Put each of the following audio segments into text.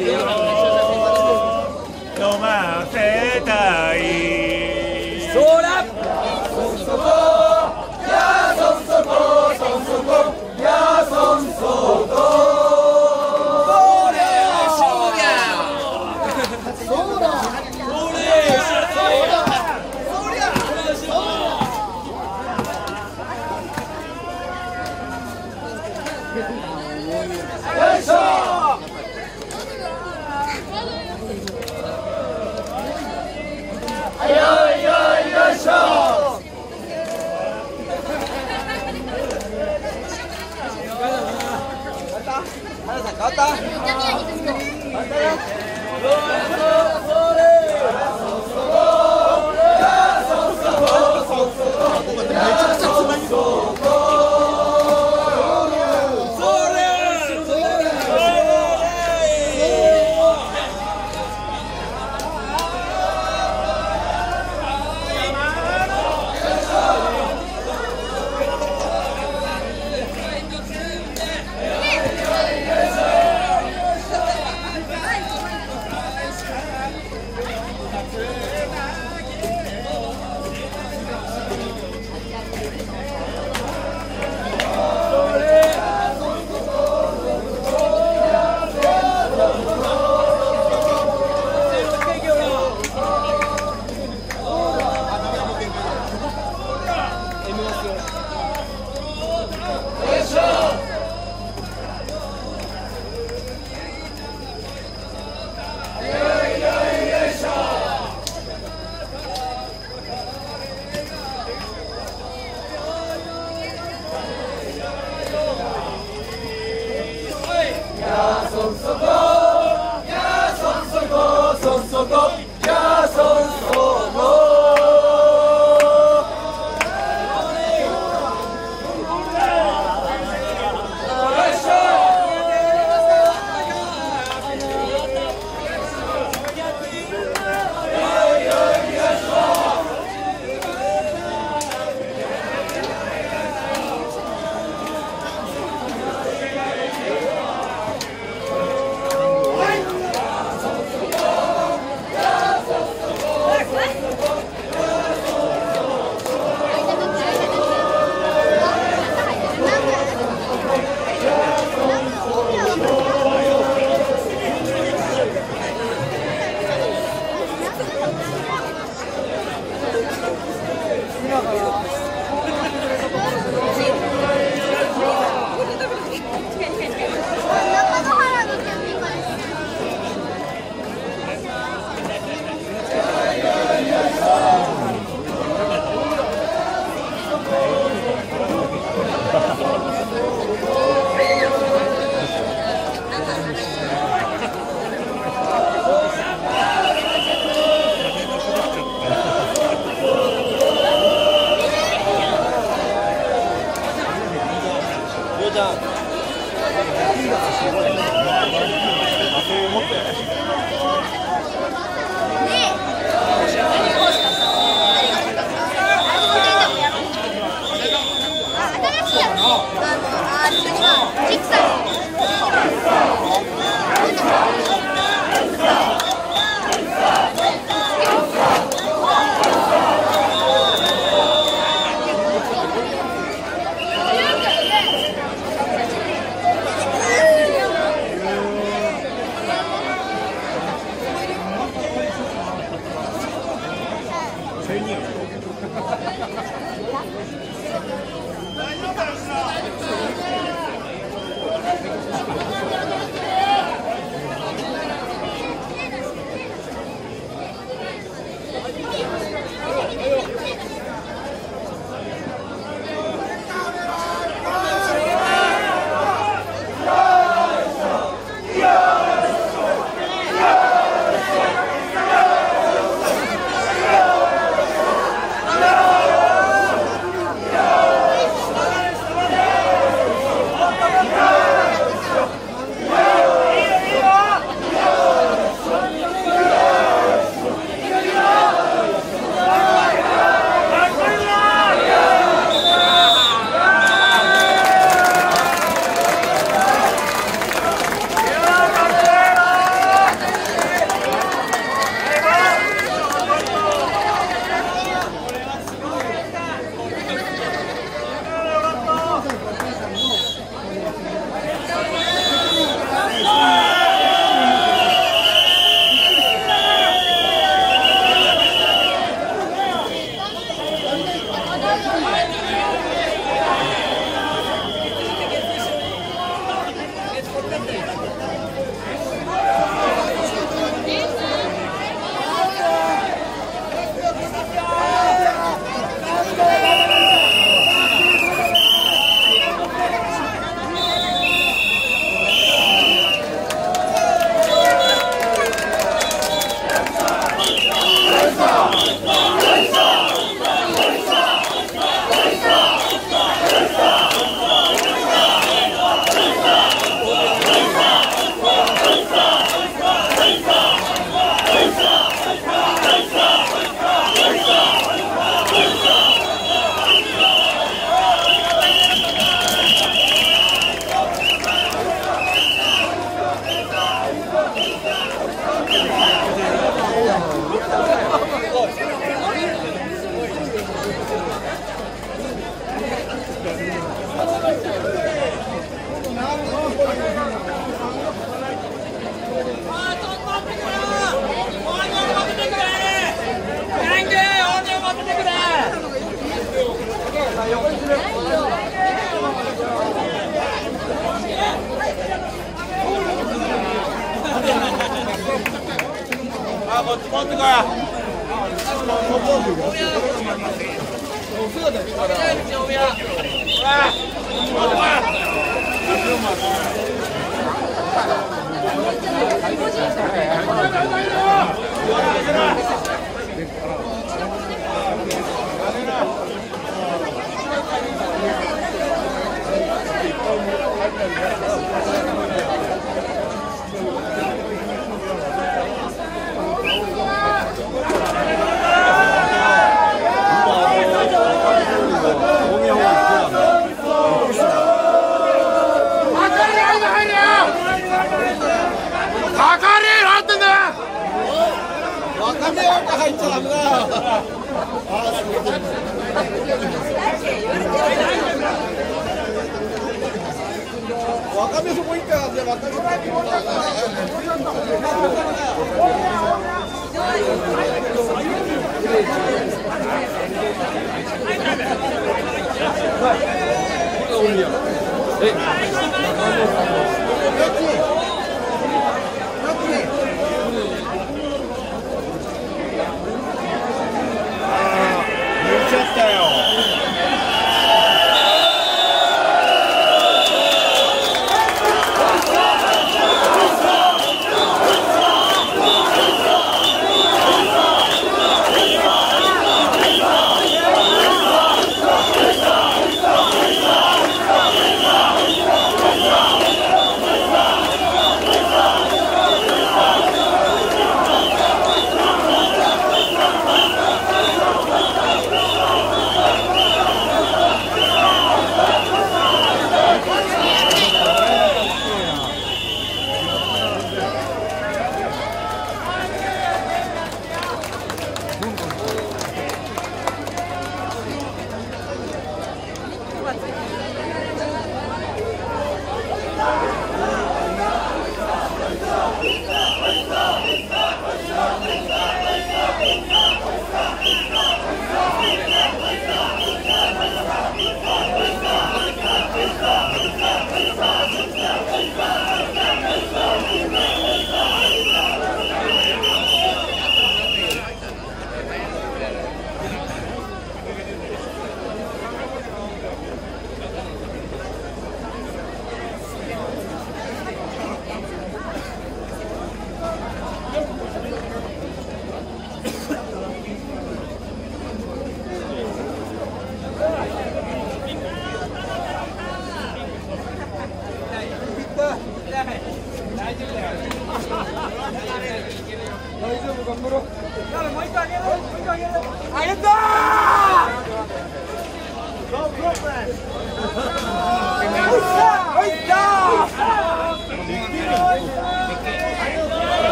飲ませたい。そら。そんそこ。やそんそこ。そんそこ。やそんそこ。それはしょうや。そら。 Yeah!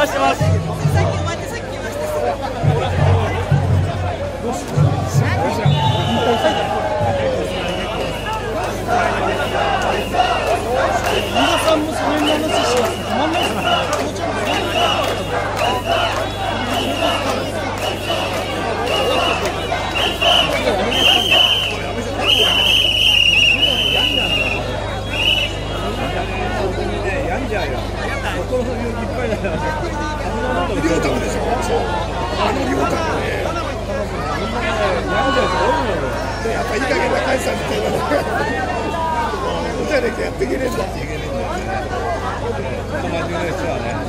回してます。皆さんもそれに話してます。止まんないですね。やっていけねえんだよね。